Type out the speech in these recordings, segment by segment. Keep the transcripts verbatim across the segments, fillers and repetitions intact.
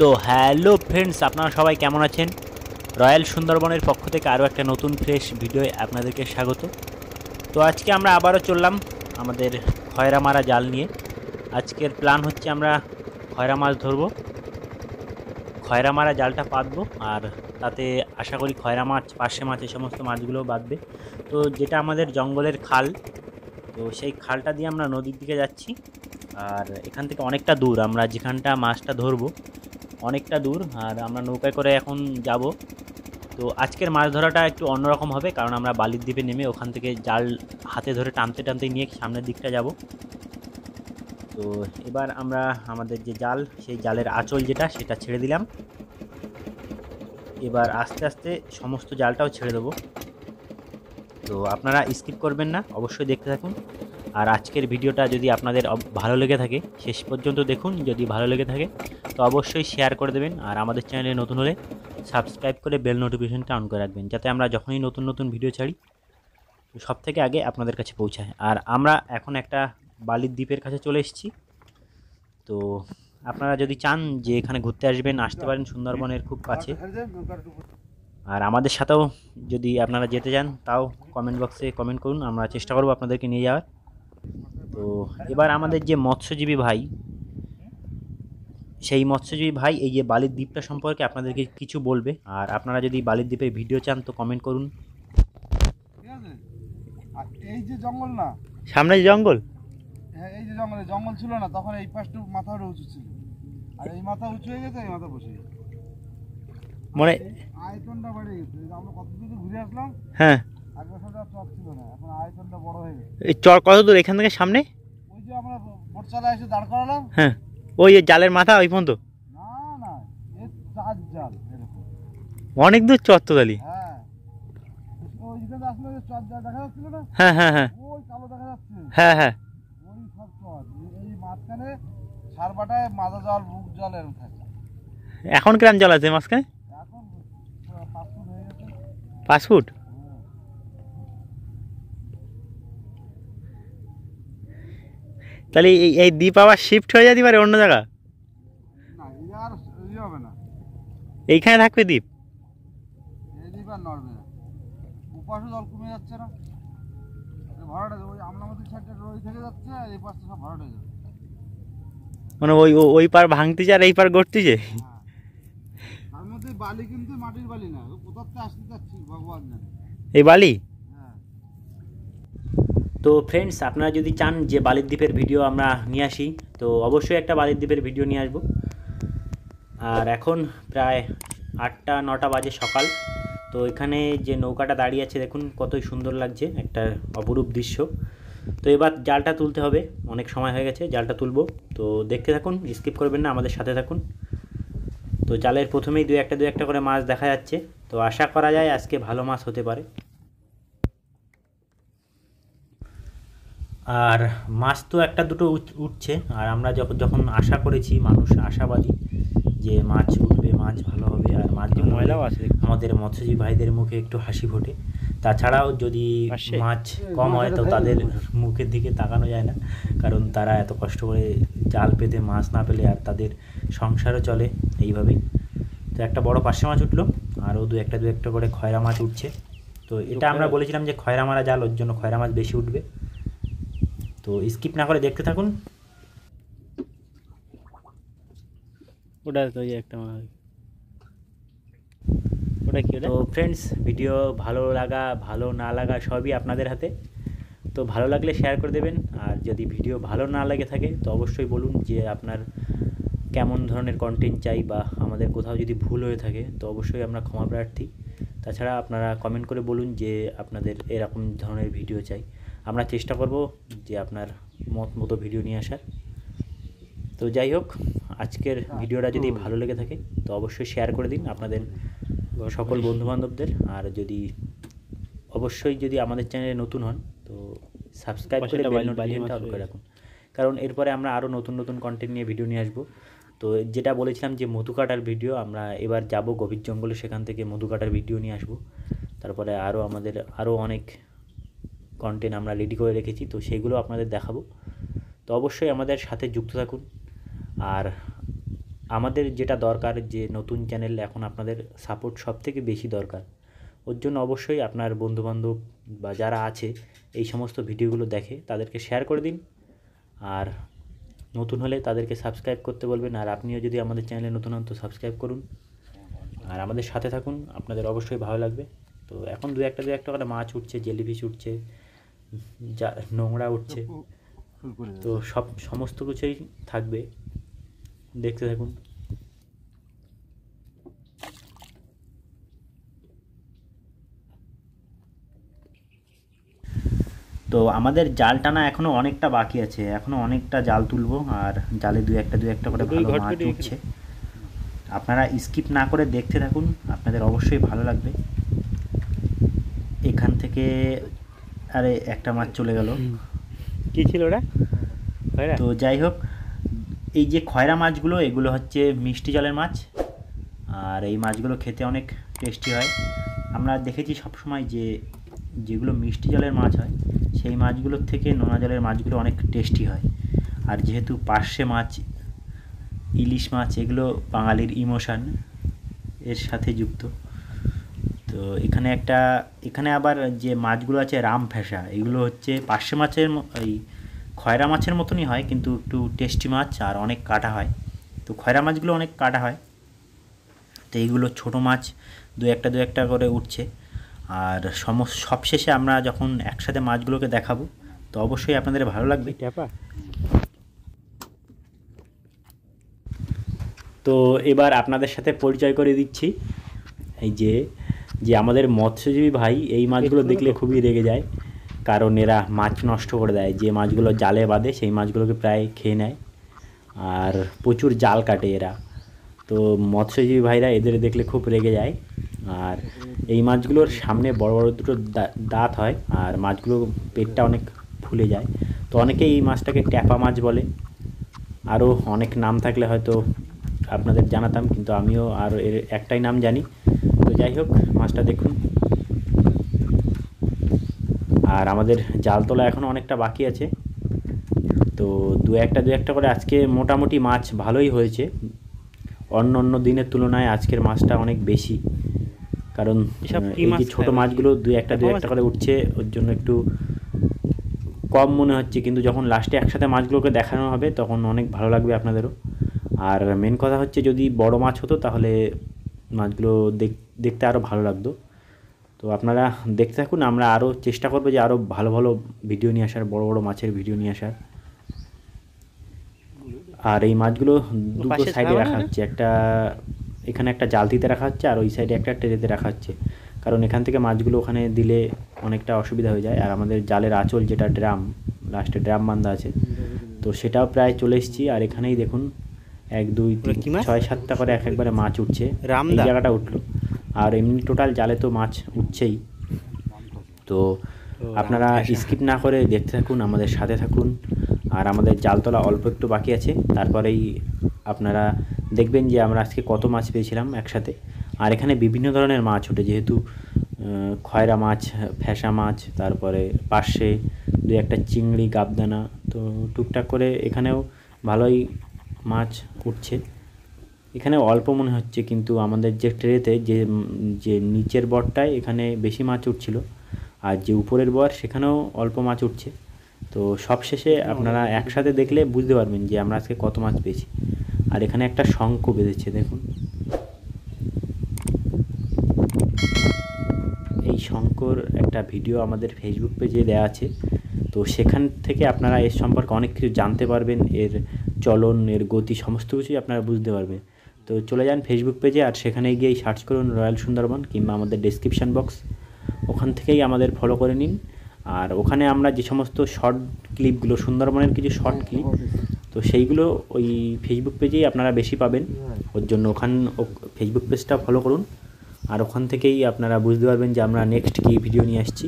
तो hello friends अपनारा सबाई केमन आछेन रॉयल सुंदरबनेर पक्ष थेके आरो एकटा नतून फ्रेश भिडियो आपनादेरके स्वागत। तो आज के आमरा आबारो चललाम आमादेर खयरा मारा जाल निये। आजकेर प्लान हच्छे आमरा खयरा माछ धरबो, खयरा मारा जालटा पातबो और ताते आशा करी खयरा माछ पार्शे माछ ए समस्त माछगुलो बाँधबे। तो जेटा आमादेर जंगलेर खाल, तो सेई खालटा दिये आमरा नदीर दिके जाच्छि और एखान थेके अनेकटा दूर आमरा जेखानटा माछटा धरबो अनेकटा दूर और आमरा नौकाय करे एखन जाबो। तो आजकेर माछ धराटा एकटु अन्यरकम होबे कारण आमरा बालिर द्वीपे नेमे ओखान थेके जाल हाथे धरे टानते टानते निये सामनेर दिकटा जाबो। तो एबार आमरा आमादेर जे जाल सेई जालेर आँचल जेटा सेटा छेड़े दिलाम, एबार आस्ते आस्ते समस्त जालटाओ छेड़े देबो। तो आपनारा स्किप करबेन ना, अवश्यई देखते थाकुन। और आजकेर भिडियोटा जदि आपनादेर भालो लेगे थाके शेष पर्यन्त देखुन, जदि भालो लेगे थाके तो अवश्यई शेयर करे देबेन और आमादेर चैनेले नतुन होले सबस्क्राइब करे बेल नोटिफिकेशनटा अन करे राखबेन जाते आमरा जखोनई नतुन नतुन भिडियो छाड़ी तो सबथेके आगे आपनादेर काछे पौঁছায়। और आमरा एखोन एकटा बालिर द्वीपेर काछे चले एसेछि। तो आपनारा जदि चान जे एखाने घुरते आसबेन आसते पारेन सुंदरबनेर खूब काछे। और आमादेर साथेও जदि आपनारा जेते चान ताও कमेंट बक्से कमेंट करुन, आमरा चेष्टा करब आपनादेरके निये जाওয়ার। तो एबार आमादेर जे मत्स्यजीवी भाई सेई मत्स्यजीवी भाई এই যে बालिर द्वीपटा सम्पर्के आपनादेरके किछु बोलबे। और आपनारा जदि बालिर द्वीपेर भिडियो चान तो कमेंट करुन। ठीक आछे, আর এই যে জঙ্গল না সামনে জঙ্গল जंगले जंगल छिल ना तक माथा उचू छो और माथा उचू हो गए माथा बस मैं आयतन कत दूर घुरे आसलम। हाँ आगे चक छो ना आयतन बड़े चक कत दूर एखान सामने बोट चला दाड़ करालम। हाँ ओई जाले माथा ओई पर्यन्त ना ना चार जाल अनेक दूर चर तो जाली। हाँ ओई दिके आसलो चर जाल देखा जाच्छिल ना। हाँ हाँ हाँ ओई कालो देखा जाच्छिल। हाँ हाँ भाड़ा মানে ওই ওই পার ভাঙতিছে আর এই পার গড়তিছে। তার মধ্যে বালি কিন্তু মাটির বালি না, কোথাতে আসতে যাচ্ছে ভগবান জানে এই বালি। হ্যাঁ তো फ्रेंड्स আপনারা যদি চান যে বালির দ্বীপের ভিডিও আমরা নিয়ে আসি তো অবশ্যই একটা বালির দ্বীপের ভিডিও নিয়ে আসব। আর এখন প্রায় আটটা নটা বাজে সকাল। তো এখানে যে নৌকাটা দাঁড়িয়ে আছে দেখুন কতই সুন্দর লাগছে, একটা অপরূপ দৃশ্য। तो एबार जालटा तुलते होबे, अनेक समय हो गेछे जालटा तुलबो। तो देखते थाकुन, स्किप करबेन ना, आमादेर साथे थाकुन। तो जालेर प्रथमेई दुई एकटा दुई एकटा करे माछ देखा जाच्छे। तो आशा करा जाय आजके भालो माछ होते पारे। आर माछ तो एकटा दुटो उठछे आर आमरा जखन आशा करेछि मानुष आशाबादी जे माछ उठबे माछ भालो होबे आर माछ जे मयलाओ आछे आमादेर मत्स्यजीवी भाईदेर मुखे एकटु हासि फोटे। তাছাড়াও যদি মাছ কম হয় তো তাদের মুখের দিকে তাকানো যায় না কারণ তারা এত কষ্ট করে জাল পেতে মাছ না পেলে আর তাদের সংসারও চলে এইভাবেই। তো একটা বড় পার্শে মাছ উঠলো আর ও দুই একটা দুই একটা করে খয়রা মাছ উঠছে। তো এটা আমরা বলেছিলাম যে খয়রা মারা জাল, ওর জন্য খয়রা মাছ বেশি উঠবে। তো স্কিপ না করে দেখতে থাকুন। ওটা তো একটা মাছ। तो फ्रेंड्स भिडियो भालो लागा भालो ना लागा सबई आपनादेर हाथे। तो भालो लागले शेयर करे देबेन और यदि भिडियो भालो ना लागे थाके तो अवश्यई बोलुन जे आपनार केमन धरनेर कन्टेंट चाइ बा आमादेर कोथाओ यदि भूल होये थाके तो अवश्यई आमरा क्षमा प्रार्थी। ताछाड़ा आपनारा कमेंट करे बोलुन जे आपनादेर एरकम धरनेर भिडियो चाइ, आमरा चेष्टा करब जे आपनार मत मतो भिडियो निये आसार। तो जाइ होक आजकेर भिडियोटा यदि भालो लेगे थाके तो अवश्यई शेयर करे दिन आपनादेर सकल बंधुबान्धवदेर। और जदि अवश्य जदि आमादेर चैनेले नतून हन तो सबस्क्राइब करे बेल नोटिफिकेशनटा अन करे राखुन कारण एरपरे आमरा आरो नतून नतून कन्टेंट निये भिडियो निये आसबो। तो जेटा बोलेछिलाम जे मधुकाटार भिडियो आमरा एबार जाबो गभीर जंगले, सेखान थेके मधुकाटार भिडियो निये आसबो। तारपरे आरो आमादेर आरो अनेक कन्टेंट आमरा रेडी करे रेखेछि तो सेगुलो आपनादेर देखाबो। तो अवश्यई आमादेर साथे जुक्त थाकुन। और आमादेर जेटा दरकार जे नतून चैनल एखन आपनादेर सपोर्ट सबथेके बेशी दरकार ओर जोन्नो अवश्यई आपनार बंधुबान्धव बा जारा आछे एई समस्त भिडियोगुलो देखे तादेरके शेयर करे दिन और नतून होले तादेरके सबस्क्राइब करते बोलबेन और आपनिओ जोदि आमादेर चैनेले नतून हन तो सबस्क्राइब करुन और आमादेर साथे थाकुन आपनादेर अवश्यई भालो लागबे। तो एखन दुई एकटा दुई एकटा करे माछ उठछे जेलिफिश उठछे जा नोंगरा उठछे तो सब समस्त किछुई थाकबे देखते থাকুন। तो আমাদের জাল টানা এখনো অনেকটা বাকি আছে, এখনো অনেকটা জাল তুলবো আর জালে দুই একটা দুই একটা করে ভালো মাছ উঠছে, আপনারা স্কিপ না করে দেখতে থাকুন, আপনাদের অবশ্যই ভালো লাগবে। এখান থেকে আরে একটা মাছ চলে গেল, কি ছিল ওটা? তো যাই হোক এই যে খয়রা মাছগুলো এগুলো হচ্ছে মিষ্টি জলের মাছ আর এই মাছগুলো খেতে অনেক টেস্টি হয়। আমরা দেখেছি সব সময় যে যেগুলো মিষ্টি জলের মাছ হয় সেই মাছগুলোর থেকে নোনা জলের মাছগুলো অনেক টেস্টি হয় আর যেহেতু পার্শে মাছ ইলিশ মাছ এগুলো বাঙালির ইমোশন এর সাথে যুক্ত। তো এখানে একটা এখানে আবার যে মাছগুলো আছে রাম ফেঁসা এগুলো হচ্ছে পার্শে মাছের এই খয়রা মাছের মতনই হয় কিন্তু একটু টেস্টি মাছ আর অনেক কাটা হয়। তো খয়রা মাছগুলো অনেক কাটা হয়, তো এইগুলো ছোটো মাছ দু একটা দু একটা করে উঠছে আর সম সবশেষে আমরা যখন একসাথে মাছগুলোকে দেখাবো তো অবশ্যই আপনাদের ভালো লাগবে। তো এবার আপনাদের সাথে পরিচয় করে দিচ্ছি, এই যে যে আমাদের মৎস্যজীবী ভাই এই মাছগুলো দেখলে খুবই রেগে যায় কারণ এরা মাছ নষ্ট করে দেয়, যে মাছগুলো জালে বাঁধে সেই মাছগুলোকে প্রায় খেয়ে নেয় আর প্রচুর জাল কাটে এরা। তো মৎস্যজীবী ভাইরা এদের দেখলে খুব রেগে যায় আর এই মাছগুলোর সামনে বড় বড় দুটো দাঁত হয় আর মাছগুলো পেটটা অনেক ফুলে যায়। তো অনেকে এই মাছটাকে ট্যাপা মাছ বলে, আরও অনেক নাম থাকলে হয়তো আপনাদের জানাতাম কিন্তু আমিও আর এর একটাই নাম জানি। তো যাই হোক মাছটা দেখুন আর আমাদের জাল তোলা এখনও অনেকটা বাকি আছে। তো দু একটা দু একটা করে আজকে মোটামুটি মাছ ভালোই হয়েছে, অন্য অন্য দিনের তুলনায় আজকের মাছটা অনেক বেশি কারণ এই ছোটো মাছগুলো দু একটা দু একটা করে উঠছে ওর জন্য একটু কম মনে হচ্ছে কিন্তু যখন লাস্টে একসাথে মাছগুলোকে দেখানো হবে তখন অনেক ভালো লাগবে আপনাদেরও। আর মেন কথা হচ্ছে যদি বড় মাছ হতো তাহলে মাছগুলো দেখতে আরও ভালো লাগতো। তো আপনারা দেখতে থাকুন, আমরা আরও চেষ্টা করবো যে আরও ভালো ভালো ভিডিও নিয়ে আসার, বড় বড় মাছের ভিডিও নিয়ে আসার। আর এই মাছগুলো দুটো সাইডে রাখা হচ্ছে, একটা এখানে একটা জালতিতে রাখা হচ্ছে আর ওই সাইডে একটা ট্রেতে রাখা হচ্ছে কারণ এখান থেকে মাছগুলো ওখানে দিলে অনেকটা অসুবিধা হয়ে যায়। আর আমাদের জালের আঁচল যেটা ড্রাম লাস্টে ড্রাম বান্ধা আছে তো সেটাও প্রায় চলে এসেছি আর এখানেই দেখুন এক দুই তিন ছয় সাতটা করে এক একবারে মাছ উঠছে, এই জায়গাটা উঠলো আর এমনি টোটাল জালে তো মাছ উঠছেই। তো আপনারা স্কিপ না করে দেখতে থাকুন, আমাদের সাথে থাকুন আর আমাদের জাল তোলা অল্প একটু বাকি আছে তারপরেই আপনারা দেখবেন যে আমরা আজকে কত মাছ পেয়েছিলাম একসাথে। আর এখানে বিভিন্ন ধরনের মাছ ওঠে যেহেতু খয়রা মাছ ফ্যাসা মাছ তারপরে পার্শে দুই একটা চিংড়ি গাবদানা তো টুকটাক করে এখানেও ভালোই মাছ উঠছে। এখানে অল্প মনে হচ্ছে কিন্তু আমাদের যে ট্রেতে যে যে নিচের বরটায় এখানে বেশি মাছ উঠছিল আর যে উপরের বর সেখানেও অল্প মাছ উঠছে। তো সবশেষে আপনারা একসাথে দেখলে বুঝতে পারবেন যে আমরা আজকে কত মাছ পেয়েছি। আর এখানে একটা শঙ্খ বেঁধেছে দেখুন, এই শঙ্কর একটা ভিডিও আমাদের ফেসবুক পেজে দেওয়া আছে তো সেখান থেকে আপনারা এর সম্পর্কে অনেক কিছু জানতে পারবেন, এর চলন এর গতি সমস্ত কিছুই আপনারা বুঝতে পারবেন। তো চলে যান ফেসবুক পেজে আর সেখানে গিয়েই সার্চ করুন রয়্যাল সুন্দরবন কিংবা আমাদের ডেসক্রিপশান বক্স, ওখান থেকেই আমাদের ফলো করে নিন। আর ওখানে আমরা যে সমস্ত শর্ট ক্লিপগুলো সুন্দরবনের কিছু শর্ট ক্লিপ তো সেইগুলো ওই ফেসবুক পেজেই আপনারা বেশি পাবেন, ওর জন্য ওখান ফেসবুক পেজটা ফলো করুন আর ওখান থেকেই আপনারা বুঝতে পারবেন যে আমরা নেক্সট কী ভিডিও নিয়ে আসছি।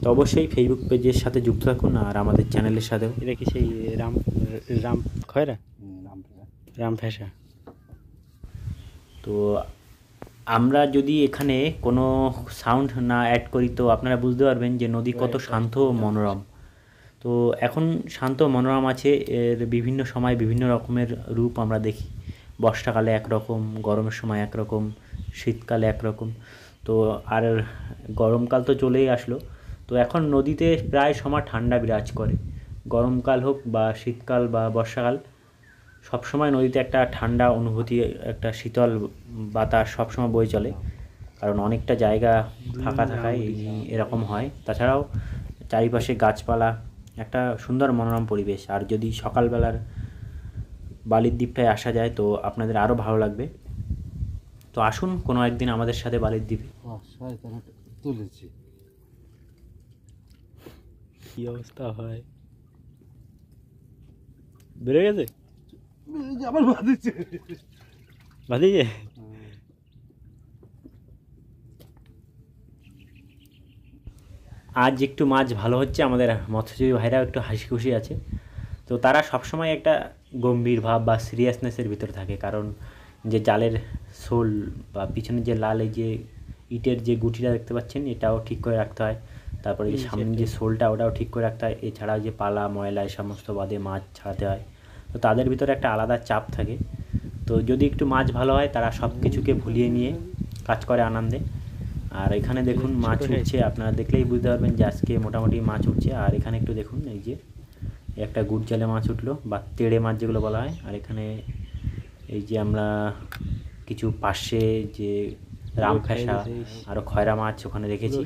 তো অবশ্যই ফেসবুক পেজের সাথে যুক্ত থাকুন আর আমাদের চ্যানেলের সাথেও। এটা কি সেই রাম রাম খয়রা রাম ফেঁসা? তো আমরা যদি এখানে কোনো সাউন্ড না অ্যাড করি তো আপনারা বুঝতে পারবেন যে নদী কত শান্ত ও মনোরম। তো এখন শান্ত মনোরম আছে, এর বিভিন্ন সময় বিভিন্ন রকমের রূপ আমরা দেখি বর্ষাকালে একরকম, গরমের সময় একরকম, শীতকালে একরকম। তো আর গরমকাল তো চলেই আসলো, তো এখন নদীতে প্রায় সময় ঠান্ডা বিরাজ করে। গরমকাল হোক বা শীতকাল বা বর্ষাকাল, সবসময় নদীতে একটা ঠান্ডা অনুভূতি, একটা শীতল বাতাস সবসময় বয়ে চলে, কারণ অনেকটা জায়গা ফাঁকা থাকায় এরকম হয়। তাছাড়াও চারিপাশে গাছপালা, একটা সুন্দর মনোরম পরিবেশ। আর যদি সকালবেলার বালির দ্বীপটায় আসা যায় তো আপনাদের আরও ভালো লাগবে। তো আসুন কোনো একদিন আমাদের সাথে বালির দ্বীপে। তুলেছি কি অবস্থা হয়, বেড়ে গেছে আবার বাঁধিয়েছে বাঁধিয়েছে। আজ একটু মাছ ভালো হচ্ছে, আমাদের মৎস্যজীবী ভাইরাও একটু হাসি খুশি আছে। তো তারা সবসময় একটা গম্ভীর ভাব বা সিরিয়াসনেসের ভিতরে থাকে, কারণ যে জালের সোল বা পিছনে যে লালে যে ইটের যে গুটিটা দেখতে পাচ্ছেন এটাও ঠিক করে রাখতে হয়, তারপরে যে সামনে যে সোলটা ওটাও ঠিক করে রাখতে হয়, এছাড়া যে পালা ময়লা এই সমস্ত বাদে মাছ ছাড়াতে হয়। তো তাদের ভিতরে একটা আলাদা চাপ থাকে। তো যদি একটু মাছ ভালো হয় তারা সব কিছুকে ভুলিয়ে নিয়ে কাজ করে আনন্দে। আর এখানে দেখুন মাছ উঠছে, আপনারা দেখলেই বুঝতে পারবেন যে আজকে মোটামুটি মাছ উঠছে। আর এখানে একটু দেখুন, এই যে একটা গুড় জালে মাছ উঠলো বা তেড়ে মাছ যেগুলো বলা হয়। আর এখানে এই যে আমরা কিছু পার্শে যে রামখেসা আরও খয়রা মাছ ওখানে রেখেছি।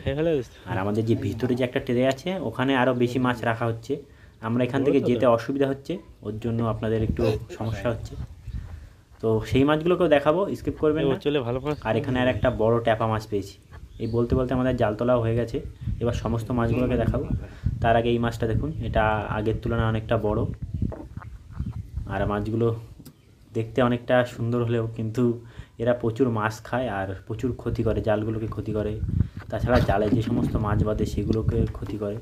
আর আমাদের যে ভিতরে যে একটা ট্রে আছে ওখানে আরও বেশি মাছ রাখা হচ্ছে। আমরা এখান থেকে যেতে অসুবিধা হচ্ছে, ওর জন্য আপনাদের একটু সমস্যা হচ্ছে। তো সেই মাছগুলোকেও দেখাবো, স্কিপ করবেন না। আর এখানে আর একটা বড় ট্যাপা মাছ পেয়েছি। এই বলতে বলতে আমাদের জাল তোলাও হয়ে গেছে, এবার সমস্ত মাছগুলোকে দেখাবো। তার আগে এই মাছটা দেখুন, এটা আগের তুলনায় অনেকটা বড়। আর মাছগুলো দেখতে অনেকটা সুন্দর হলেও কিন্তু এরা প্রচুর মাছ খায় আর প্রচুর ক্ষতি করে, জালগুলোকে ক্ষতি করে, তাছাড়া জালে যে সমস্ত মাছ বাঁধে সেগুলোকে ক্ষতি করে।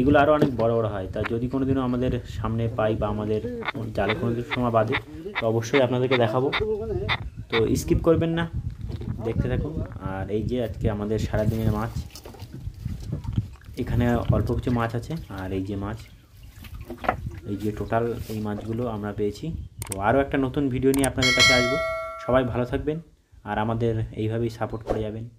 এগুলো আরও অনেক বড় বড় হয়। তা যদি কোনো দিনও আমাদের সামনে পাই বা আমাদের জালে কোনো দিন সময় বাঁধে তো অবশ্যই আপনাদেরকে দেখাবো। তো স্কিপ করবেন না, দেখতে থাকুন। আর এই যে আজকে আমাদের সারাদিনের মাছ, এখানে অল্প কিছু মাছ আছে। আর এই যে মাছ, এই যে টোটাল এই মাছগুলো আমরা পেয়েছি। তো আরও একটা নতুন ভিডিও নিয়ে আপনাদের কাছে আসবো। সবাই ভালো থাকবেন আর আমাদের এইভাবেই সাপোর্ট করে যাবেন।